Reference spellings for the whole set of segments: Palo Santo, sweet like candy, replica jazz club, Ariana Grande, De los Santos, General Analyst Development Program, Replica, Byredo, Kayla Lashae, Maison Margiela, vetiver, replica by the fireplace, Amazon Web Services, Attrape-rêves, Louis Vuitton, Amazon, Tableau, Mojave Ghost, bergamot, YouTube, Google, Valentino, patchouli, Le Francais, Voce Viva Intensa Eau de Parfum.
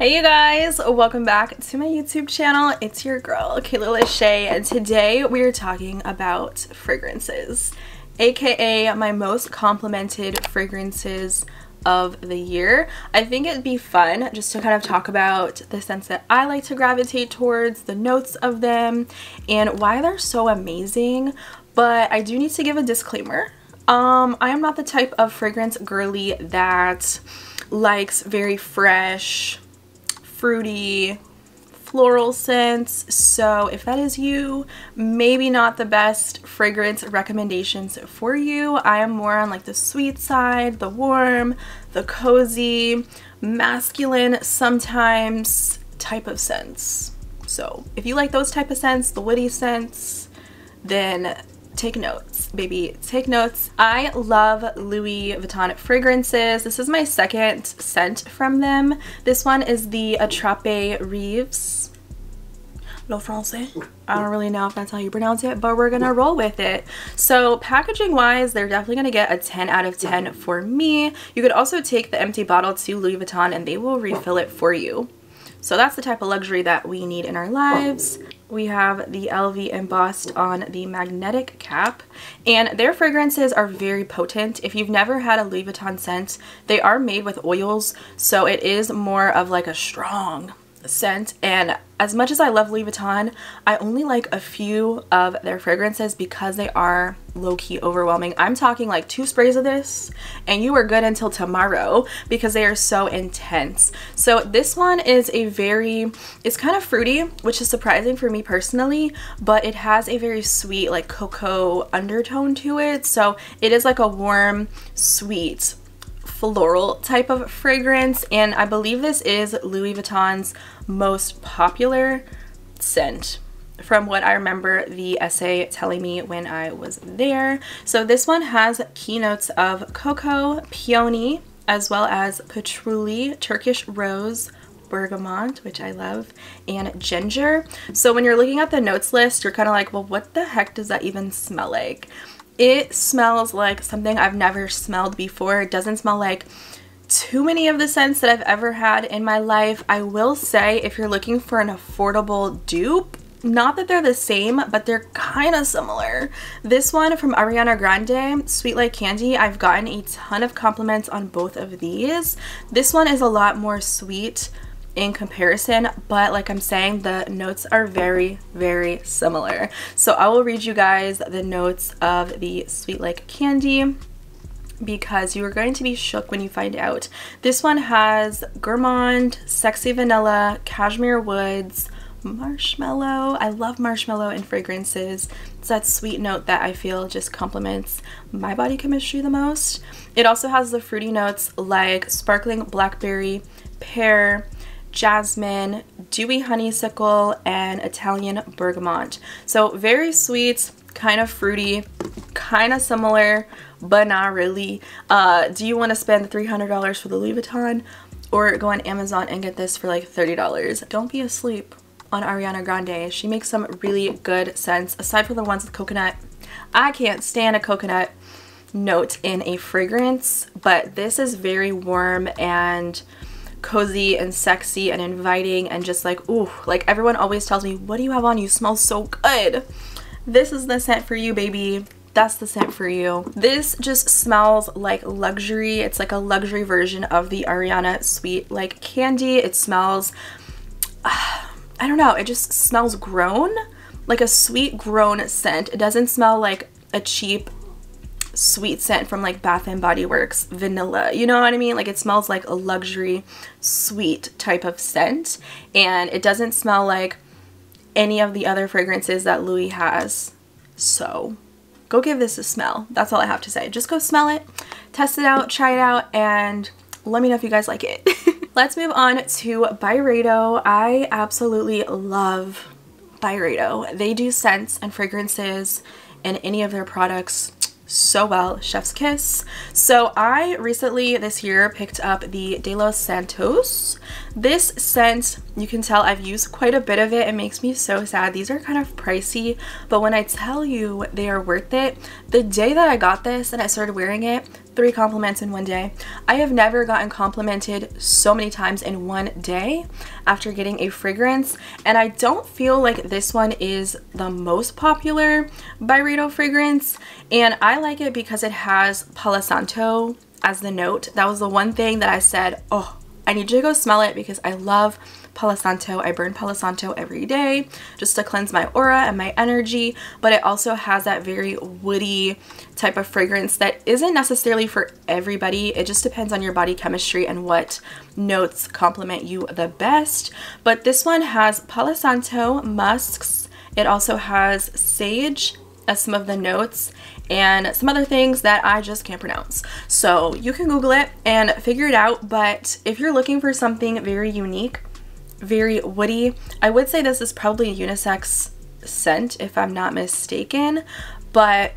Hey you guys, welcome back to my YouTube channel. It's your girl Kayla Lashae, and today we are talking about fragrances, aka my most complimented fragrances of the year. I think it'd be fun just to kind of talk about the scents that I like to gravitate towards, the notes of them, and why they're so amazing. But I do need to give a disclaimer. I am not the type of fragrance girly that likes very fresh, fruity, floral scents, so if that is you, maybe not the best fragrance recommendations for you. I am more on like the sweet side, the warm, the cozy, masculine sometimes type of scents. So if you like those type of scents, the woody scents, then take notes, baby, take notes. I love Louis Vuitton fragrances. This is my second scent from them. This one is the Attrape-rêves. Le Francais. I don't really know if that's how you pronounce it, but we're gonna roll with it. So packaging wise, they're definitely gonna get a 10 out of 10 for me. You could also take the empty bottle to Louis Vuitton and they will refill it for you. So that's the type of luxury that we need in our lives. We have the LV embossed on the magnetic cap, and their fragrances are very potent. If you've never had a Louis Vuitton scent, they are made with oils, so it is more of like a strong scent. And as much as I love Louis Vuitton, I only like a few of their fragrances because they are low-key overwhelming. I'm talking like 2 sprays of this and you are good until tomorrow because they are so intense. So this one is it's kind of fruity, which is surprising for me personally, but it has a very sweet like cocoa undertone to it. So it is like a warm, sweet, floral type of fragrance, and I believe this is Louis Vuitton's most popular scent from what I remember the essay telling me when I was there. So this one has keynotes of cocoa, peony, as well as patchouli, Turkish rose, bergamot, which I love, and ginger. So when you're looking at the notes list, you're kind of like, well, what the heck does that even smell like? It smells like something I've never smelled before. It doesn't smell like too many of the scents that I've ever had in my life. I will say, if you're looking for an affordable dupe, not that they're the same, but they're kind of similar. This one from Ariana Grande, Sweet Like Candy, I've gotten a ton of compliments on both of these. This one is a lot more sweet in comparison, but like I'm saying, the notes are very, very similar. So I will read you guys the notes of the Sweet Like Candy because you are going to be shook when you find out. This one has gourmand, sexy vanilla, cashmere woods, marshmallow. I love marshmallow in fragrances. It's that sweet note that I feel just complements my body chemistry the most. It also has the fruity notes like sparkling blackberry, pear, jasmine, dewy honeysuckle, and Italian bergamot. So very sweet, kind of fruity, kind of similar, but not really. Do you want to spend $300 for the Louis Vuitton or go on Amazon and get this for like $30? Don't be asleep on Ariana Grande. She makes some really good scents aside from the ones with coconut. I can't stand a coconut note in a fragrance, but this is very warm and cozy and sexy and inviting and just like, ooh, like everyone always tells me, what do you have on? You smell so good. This is the scent for you, baby. That's the scent for you. This just smells like luxury. It's like a luxury version of the Ariana Sweet Like Candy. It smells, I don't know, it just smells grown, like a sweet grown scent. It doesn't smell like a cheap sweet scent from like Bath and Body Works vanilla, you know what I mean? Like it smells like a luxury sweet type of scent, and it doesn't smell like any of the other fragrances that Louis has. So go give this a smell. That's all I have to say. Just go smell it, test it out, try it out, and let me know if you guys like it. Let's move on to Byredo. I absolutely love Byredo. They do scents and fragrances and any of their products so well, chef's kiss. So I recently this year picked up the De los Santos. This scent, you can tell I've used quite a bit of it. It makes me so sad. These are kind of pricey, but when I tell you they are worth it, the day that I got this and I started wearing it, 3 compliments in one day. I have never gotten complimented so many times in one day after getting a fragrance, and I don't feel like this one is the most popular Byredo fragrance, and I like it because it has Palo Santo as the note. That was the one thing that I said, oh, I need you to go smell it because I love Palo Santo. I burn Palo Santo every day just to cleanse my aura and my energy, but it also has that very woody type of fragrance that isn't necessarily for everybody. It just depends on your body chemistry and what notes complement you the best. But this one has Palo Santo, musks. It also has sage as some of the notes and some other things that I just can't pronounce. So you can Google it and figure it out. But if you're looking for something very unique, very woody, I would say this is probably a unisex scent if I'm not mistaken, but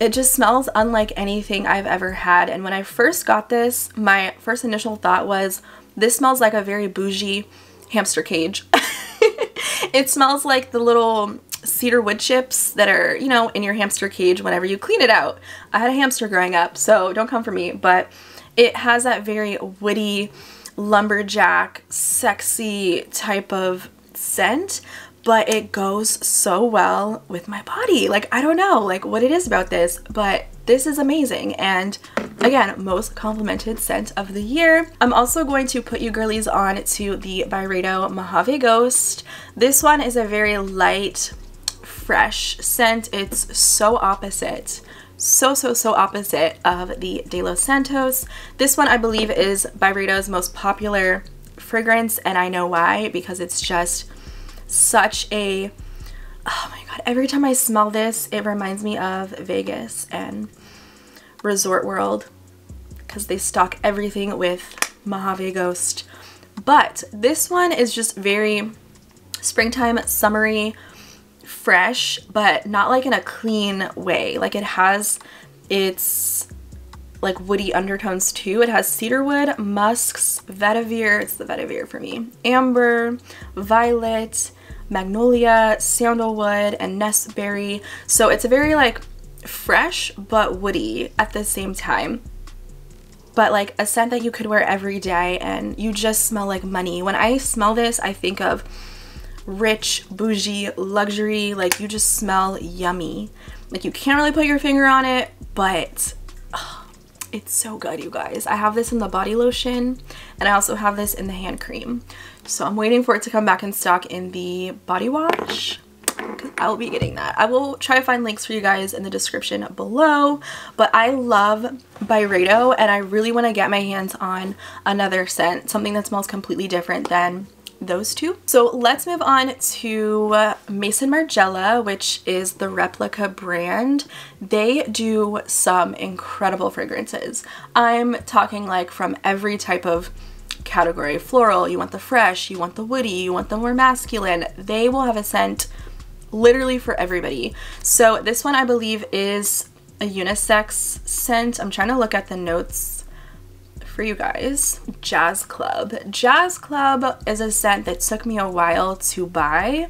it just smells unlike anything I've ever had. And when I first got this, my first initial thought was, this smells like a very bougie hamster cage. It smells like the little cedar wood chips that are, you know, in your hamster cage whenever you clean it out. I had a hamster growing up, so don't come for me, but it has that very woody, lumberjack, sexy type of scent, but it goes so well with my body. Like, I don't know, like, what it is about this, but this is amazing. And again, most complimented scent of the year. I'm also going to put you girlies on to the Byredo Mojave Ghost. This one is a very light, fresh scent. It's so opposite, so opposite of the De los Santos. This one I believe is Byredo's most popular fragrance, and I know why, because it's just such a, oh my god, every time I smell this it reminds me of Vegas and Resort World because they stock everything with Mojave Ghost. But this one is just very springtime, summery, fresh, but not like in a clean way. Like, it has its like woody undertones too. It has cedarwood, musks, vetiver, it's the vetiver for me, amber, violet, magnolia, sandalwood, and nestberry. So it's a very like fresh but woody at the same time, but like a scent that you could wear every day and you just smell like money. When I smell this, I think of rich, bougie, luxury. Like, you just smell yummy. Like, you can't really put your finger on it, but it's so good, you guys. I have this in the body lotion and I also have this in the hand cream. So I'm waiting for it to come back in stock in the body wash. I'll be getting that. I will try to find links for you guys in the description below, but I love Byredo and I really want to get my hands on another scent, something that smells completely different than those two. So let's move on to Maison Margiela, which is the Replica brand. They do some incredible fragrances. I'm talking like from every type of category. Floral, you want the fresh, you want the woody, you want the more masculine. They will have a scent literally for everybody. So this one I believe is a unisex scent. I'm trying to look at the notes for you guys. Jazz Club. Jazz Club is a scent that took me a while to buy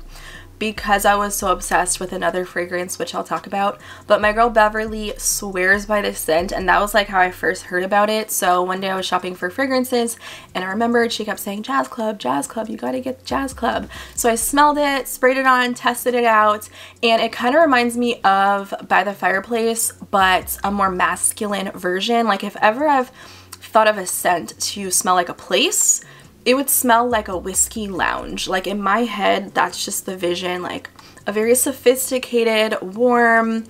because I was so obsessed with another fragrance, which I'll talk about, but my girl Beverly swears by this scent, and that was like how I first heard about it. So one day I was shopping for fragrances and I remembered she kept saying, Jazz Club, Jazz Club, you gotta get Jazz Club. So I smelled it, sprayed it on, tested it out, and it kind of reminds me of By the Fireplace, but a more masculine version. Like, if ever I've thought of a scent to smell like a place, it would smell like a whiskey lounge. Like, in my head, that's just the vision, like a very sophisticated, warm,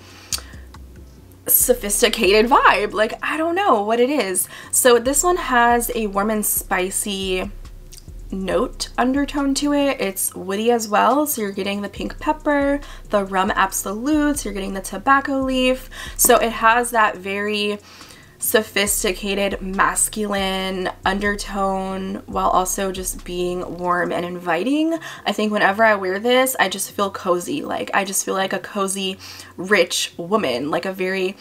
sophisticated vibe. Like, I don't know what it is. So this one has a warm and spicy note undertone to it. It's woody as well, so you're getting the pink pepper, the rum absolutes, you're getting the tobacco leaf. So it has that very sophisticated masculine undertone while also just being warm and inviting. I think whenever I wear this, I just feel cozy. Like, I just feel like a cozy, rich woman, like a very,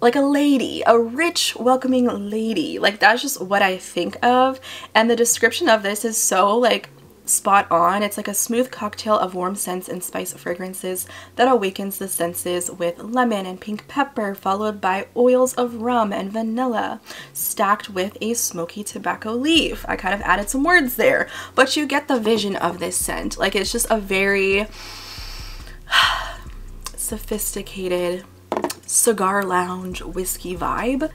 like a lady, a rich, welcoming lady. Like, that's just what I think of. And the description of this is so like spot on. It's like a smooth cocktail of warm scents and spice fragrances that awakens the senses with lemon and pink pepper, followed by oils of rum and vanilla, stacked with a smoky tobacco leaf. I kind of added some words there, but you get the vision of this scent. Like, it's just a very sophisticated cigar lounge whiskey vibe.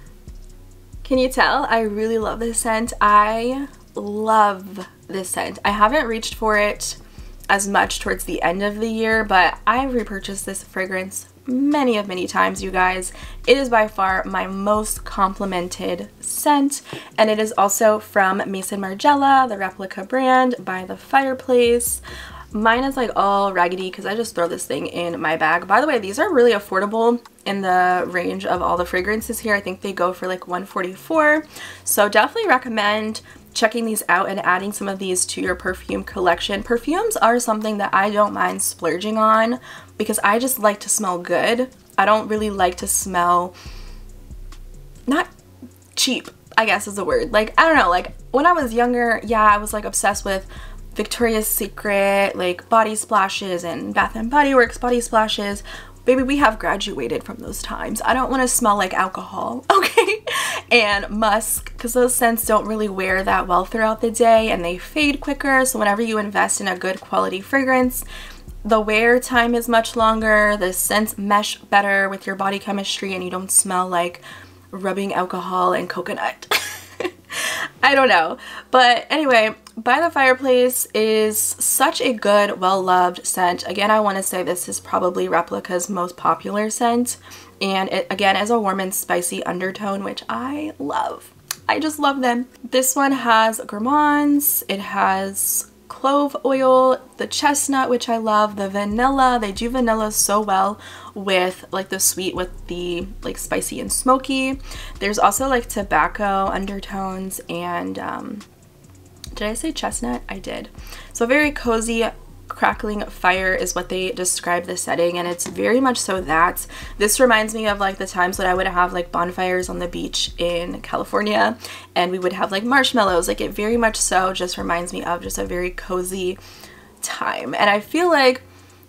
Can you tell? I really love this scent. I love this scent. I haven't reached for it as much towards the end of the year, but I've repurchased this fragrance many times, you guys. It is by far my most complimented scent, and it is also from Maison Margiela, the Replica brand, by the fireplace. Mine is like all raggedy because I just throw this thing in my bag. By the way, these are really affordable in the range of all the fragrances here. I think they go for like $144. So definitely recommend checking these out and adding some of these to your perfume collection. Perfumes are something that I don't mind splurging on because I just like to smell good. I don't really like to smell not cheap, I guess is the word. Like, I don't know, like when I was younger, yeah, I was like obsessed with Victoria's Secret, like body splashes and Bath and Body Works body splashes. Baby, we have graduated from those times. I don't want to smell like alcohol, okay? And musk, because those scents don't really wear that well throughout the day and they fade quicker. So whenever you invest in a good quality fragrance, the wear time is much longer, the scents mesh better with your body chemistry, and you don't smell like rubbing alcohol and coconut. I don't know. But anyway, By the Fireplace is such a good, well-loved scent. Again, I want to say this is probably Replica's most popular scent. And it, again, has a warm and spicy undertone, which I love. I just love them. This one has gourmands. It has clove oil, the chestnut, which I love, the vanilla. They do vanilla so well with like the sweet with the like spicy and smoky. There's also like tobacco undertones and did I say chestnut? I did. So very cozy, crackling fire is what they describe the setting, and it's very much so that. This reminds me of like the times that I would have like bonfires on the beach in California, and we would have like marshmallows. Like, it very much so just reminds me of just a very cozy time. And I feel like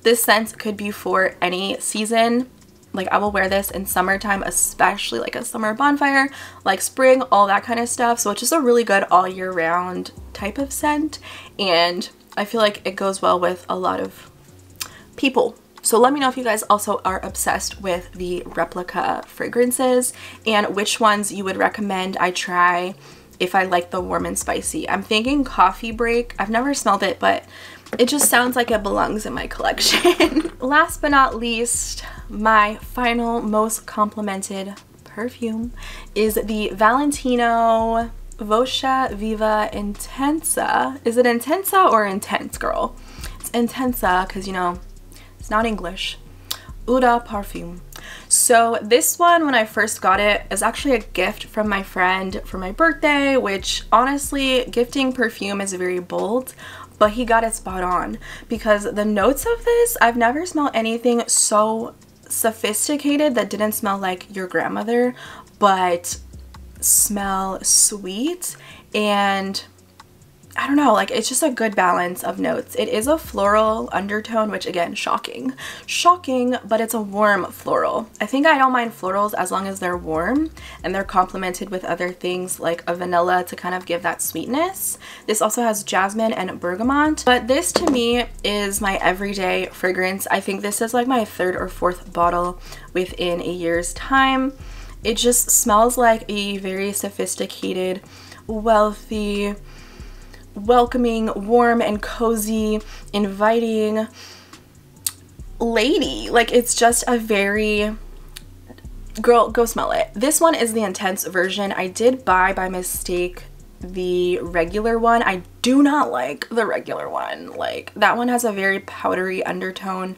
this scent could be for any season. Like, I will wear this in summertime, especially like a summer bonfire, like spring, all that kind of stuff. So it's just a really good all year round type of scent, and I feel like it goes well with a lot of people. So let me know if you guys also are obsessed with the Replica fragrances and which ones you would recommend I try if I like the warm and spicy. I'm thinking Coffee Break. I've never smelled it, but it just sounds like it belongs in my collection. Last but not least, my final most complimented perfume is the Valentino Voce Viva Intensa. Is it Intensa or Intense, girl? It's Intensa because, you know, it's not English. Eau de Parfum. So this one, when I first got it, is actually a gift from my friend for my birthday, which honestly, gifting perfume is very bold, but he got it spot on because the notes of this, I've never smelled anything so sophisticated that didn't smell like your grandmother, but smell sweet, and I don't know, like, it's just a good balance of notes. It is a floral undertone, which again, shocking, but it's a warm floral. I think I don't mind florals as long as they're warm and they're complemented with other things like a vanilla to kind of give that sweetness. This also has jasmine and bergamot, but this to me is my everyday fragrance. I think this is like my third or fourth bottle within a year's time. It just smells like a very sophisticated, wealthy, welcoming, warm and cozy, inviting lady. Like, it's just a very, girl, go smell it. This one is the Intense version. I did buy by mistake the regular one. I do not like the regular one. Like, that one has a very powdery undertone.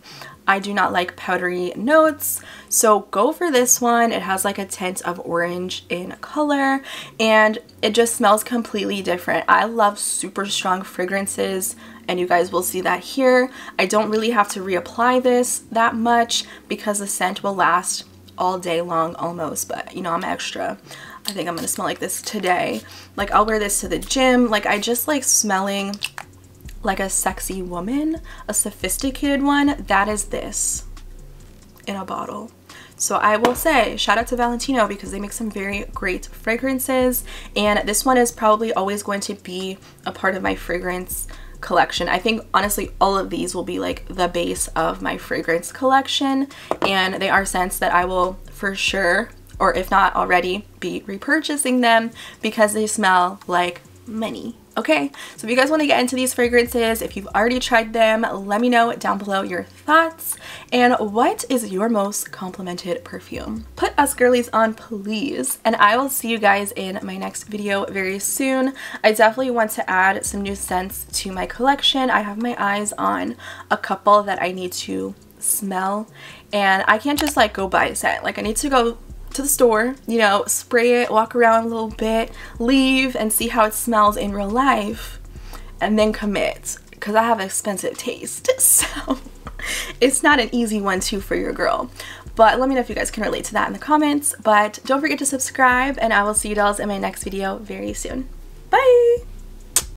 I do not like powdery notes, so go for this one. It has like a tint of orange in color, and it just smells completely different. I love super strong fragrances, and you guys will see that here. I don't really have to reapply this that much because the scent will last all day long almost, but you know, I'm extra. I think I'm gonna smell like this today. Like, I'll wear this to the gym. Like, I just like smelling like a sexy woman, a sophisticated one, that is this in a bottle. So I will say shout out to Valentino because they make some very great fragrances, and this one is probably always going to be a part of my fragrance collection. I think honestly all of these will be like the base of my fragrance collection, and they are scents that I will for sure, or if not already, be repurchasing them because they smell like money. Okay, so if you guys want to get into these fragrances, if you've already tried them, let me know down below your thoughts. And what is your most complimented perfume? Put us girlies on, please. And I will see you guys in my next video very soon. I definitely want to add some new scents to my collection. I have my eyes on a couple that I need to smell, and I can't just like go buy a scent. Like I need to go to the store, you know, spray it, walk around a little bit, leave and see how it smells in real life, and then commit, because I have expensive taste, so it's not an easy one too for your girl. But let me know if you guys can relate to that in the comments. But don't forget to subscribe, and I will see you dolls in my next video very soon. Bye.